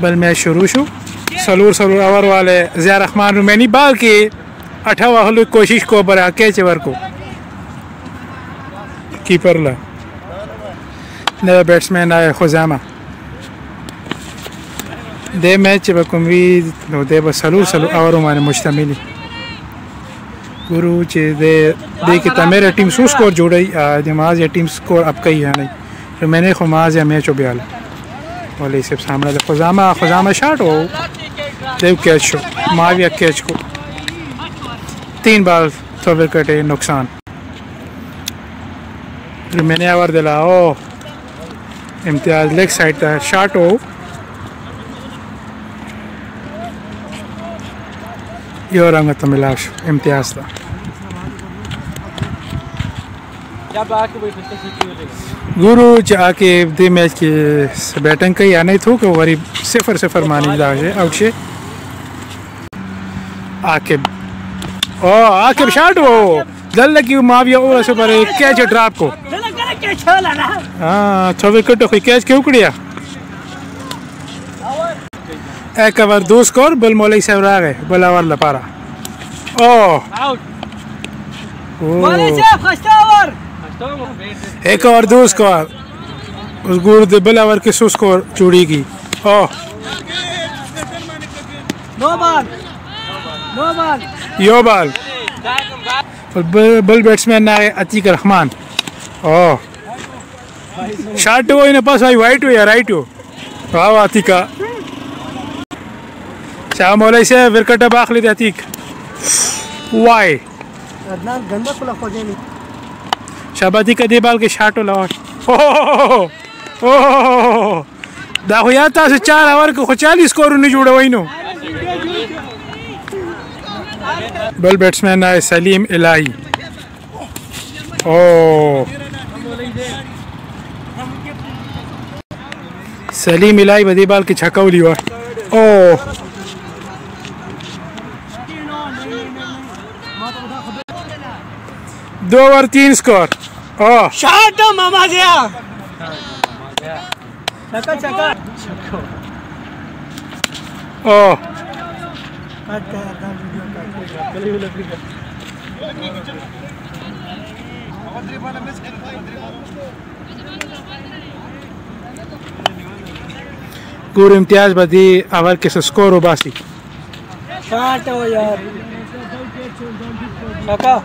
बल मैच शुरू show सलूर over वाले ज़िया रहमान रुमैनी बाल की अठावा हल कोशिश को बरा कैच ओवर को कीपर ला नया बैट्समैन आया खुजामा दे मैच बकुमी दे बस सलूर ओवर माने मुश्तमिल गुरु चे दे देखिए तमेरा टीम सो स्कोर जोड़ी जमाज या टीम स्कोर अब कई है नहीं तो मैंने खुमाज या मैच उब्याल वाले सब सामना दे खुजामा खुजामा शॉट हो देव कैच हो माविया कैच को 3 बाल सफर कटे नुकसान तो मैंने आवर दिला ओ इम्तियाज लेग साइड था शॉट हो यो रंग तमिलाश इम्तियाज था गुरु जाके दे मैच के बैटिंग कई आने थो कि वरी 0-0 मानी लागे आउट से आके ओ आके शॉट वो जल लगी माविया ओवर से पर कैच ड्रॉप को हां छवे कटो कोई कैच के उकड़िया एक ओवर 2 स्कोर बल मौलिक साहब आ गए बल ओवर लपारा ओ आउट मौलिक साहब फर्स्ट ओवर एक और 2 स्कोर उस गुरु दे बल ओवर के 100 स्कोर चूड़ी की ओ नो बॉल यो बॉल बल बैट्समैन आ गए अतीक रहमान ओ शॉट वो इन पास आई वाइट हो या राइट हो वाह अतीका शाह मौलाई से विकेट बाख लेते अतीक वाई गंदा खुला शाबादी का देबाल के शॉट लाओ ओ दाहुयाता से 4 ओवर को 40 स्कोर नहीं जुड़ा वही नो बल बैट्समैन आए सलीम इलाही ओ सलीम इलाही बदेबाल के छक्का लिया ओ दो ओवर 3 स्कोर ओ शॉट मामा दिया छक्का ओ गुरु इम्तियाज बदी अवर के स्कोर उबासी हो यार छक्का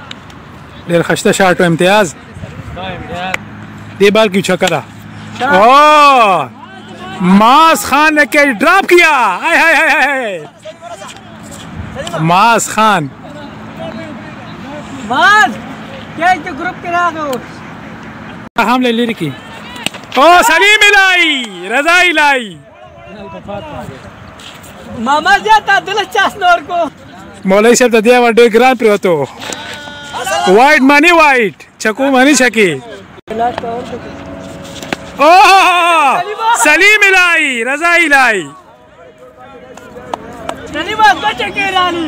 देर खस्ता शॉट इम्तियाज दे बाल की छक्का ओ मास खान ने कैच ड्रॉप किया हाय हाय हाय मास खान मास कैच तो ग्रुप के राख हो हम ले लिरकी ओ सलीम इलाही रजा इलाही मामा जाता दिल चासनोर को मौलवी साहब तो दिया वर दो ग्राम पे होतो वाइट मानी वाइट चकू मानी छकी ओह सलीम इलाही रजा इलाही रानी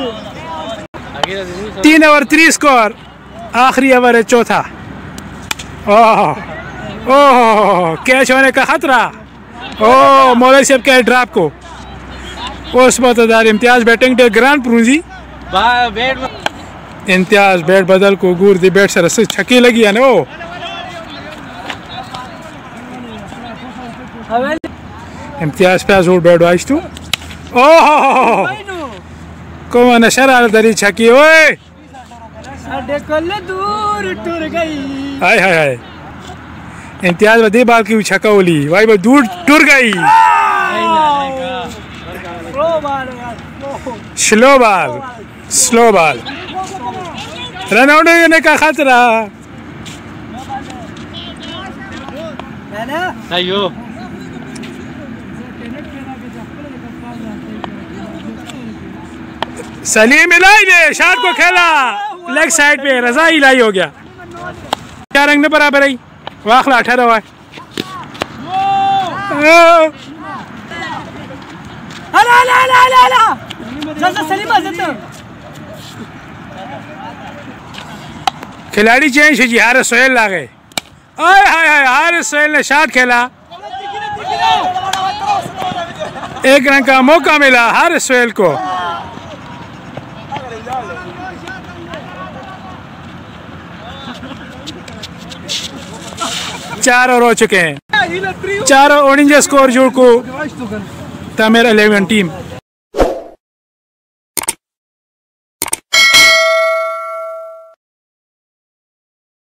3 ओवर 3 स्कोर आखिरी ओवर है चौथा ओह ओह कैच होने का खतरा ओह मौलवी साहब के ड्रॉप को उस मतदार इम्तियाज बैटिंग डे ग्रांड प्रूजी इम्तियाज बैट बदल को गुर दी बैट सर छक्की लगी है ना वो इम्तियाज पे जोर बैट वाइज तू ओह को मन शरार दरी छक्की ओए साडे कोले दूर टूर गई हाय हाय हाय इम्तियाज बदी बाल की छक्का ओली भाई वो दूर टूर गई स्लो बॉल रन आउट होने का खतरा सलीम इलाही ने शॉट को खेला लेग साइड पे रजा इलाही हो गया 4 रंग में बराबर आई वाखला 18 हुआ खिलाड़ी चेंज है जी हारिस सोहेल आ गए हाय हाय हारिस सोहेल ने शॉट खेला एक रन का मौका मिला हर स्वेल को। चार ओवर हो चुके हैं, 4 ओवर 49 स्कोर जोड़ को तमीर 11 टीम।